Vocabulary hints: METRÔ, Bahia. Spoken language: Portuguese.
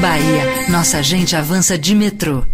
Bahia. Nossa gente avança de metrô.